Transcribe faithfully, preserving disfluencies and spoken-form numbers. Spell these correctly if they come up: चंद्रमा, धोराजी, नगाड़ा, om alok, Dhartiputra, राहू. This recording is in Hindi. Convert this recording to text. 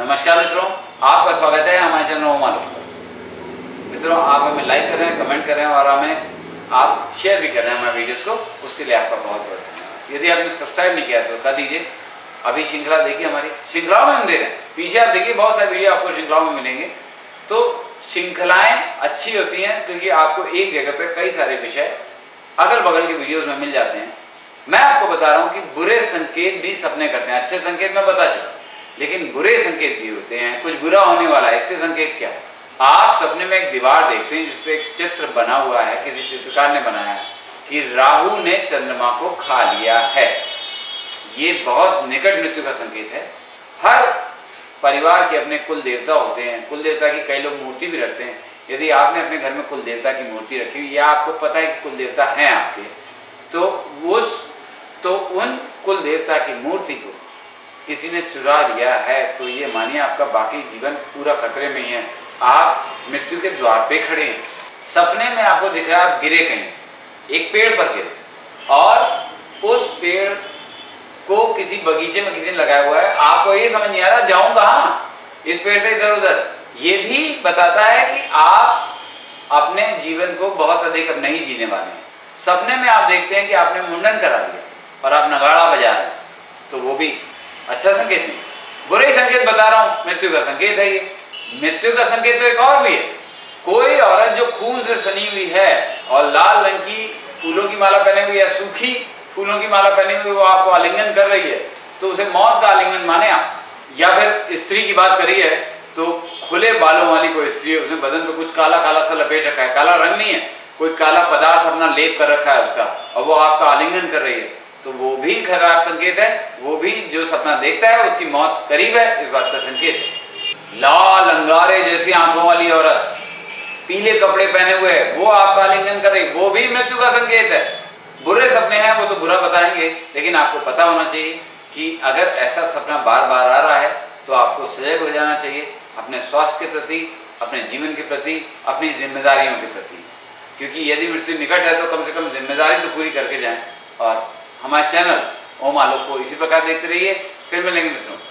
नमस्कार मित्रों, आपका स्वागत है हमारे चैनल ओम आलोक। मित्रों, आप हमें लाइक कर रहे हैं, कमेंट कर रहे हैं और हमें आप शेयर भी कर रहे हैं हमारे वीडियोस को, उसके लिए आपका बहुत बहुत धन्यवाद। यदि आपने सब्सक्राइब नहीं किया तो कर दीजिए। अभी श्रृंखला देखिए, हमारी श्रृंखलाओं में हम दे रहे हैं, पीछे आप देखिए बहुत सारे वीडियो आपको श्रृंखलाओं में मिलेंगे। तो श्रृंखलाएँ अच्छी होती हैं क्योंकि आपको एक जगह पर कई सारे विषय अगल बगल के वीडियोज़ में मिल जाते हैं। मैं आपको बता रहा हूँ कि बुरे संकेत भी सपने करते हैं, अच्छे संकेत मैं बता चुका, लेकिन बुरे संकेत भी होते हैं, कुछ बुरा होने वाला है। इसके संकेत क्या है? आप सपने में एक दीवार देखते हैं जिसपे एक चित्र बना हुआ है, किसी चित्रकार ने बनाया है कि राहु ने चंद्रमा को खा लिया है। ये बहुत निकट मृत्यु का संकेत है। हर परिवार के अपने कुल देवता होते हैं, कुल देवता की कई लोग मूर्ति भी रखते हैं। यदि आपने अपने घर में कुल देवता की मूर्ति रखी हुई या आपको पता है कि कुल देवता हैं आपके, तो उस तो उन कुल देवता की मूर्ति को किसी ने चुरा लिया है तो ये मानिए आपका बाकी जीवन पूरा खतरे में ही है। आप मृत्यु के द्वार पे खड़े हैं। सपने में आपको दिख रहा है आप गिरे कहीं, एक पेड़ पर गिरे और उस पेड़ को किसी बगीचे में किसी ने लगाया हुआ है। आपको ये समझ नहीं आ रहा जाऊं कहाँ, इस पेड़ से इधर उधर। ये भी बताता है कि आप अपने जीवन को बहुत अधिक अब नहीं जीने वाले हैं। सपने में आप देखते हैं कि आपने मुंडन करा लिया और आप नगाड़ा बजा रहे हैं, तो वो भी अच्छा संकेत नहीं। बुरे संकेत बता रहा हूँ, मृत्यु का संकेत है ये। मृत्यु का संकेत तो एक और भी है। कोई औरत जो खून से सनी हुई है और लाल रंग की फूलों की माला पहने हुई या सूखी फूलों की माला पहने हुई वो आपको आलिंगन कर रही है, तो उसे मौत का आलिंगन माने आप। या फिर स्त्री की बात करी है तो खुले बालों वाली कोई स्त्री है, उसने बदन पर कुछ काला काला सा लपेट रखा है, काला रंग नहीं है, कोई काला पदार्थ अपना लेप कर रखा है उसका, और वो आपका आलिंगन कर रही है, तो वो भी खराब संकेत है। वो भी जो सपना देखता है उसकी मौत करीब है, इस बात का संकेत है। लाल अंगारे जैसी आंखों वाली औरत पीले कपड़े पहने हुए है वो आपका आलिंगन कर रही है, वो भी मृत्यु का संकेत है। बुरे सपने हैं वो तो बुरा बताएंगे, लेकिन आपको पता होना चाहिए कि अगर ऐसा सपना बार बार आ रहा है तो आपको सजग हो जाना चाहिए अपने स्वास्थ्य के प्रति, अपने जीवन के प्रति, अपनी जिम्मेदारियों के प्रति। क्योंकि यदि मृत्यु निकट है तो कम से कम जिम्मेदारी तो पूरी करके जाएं। और हमारे चैनल ओम आलोक को इसी प्रकार देखते रहिए। फिर मिलेंगे मित्रों।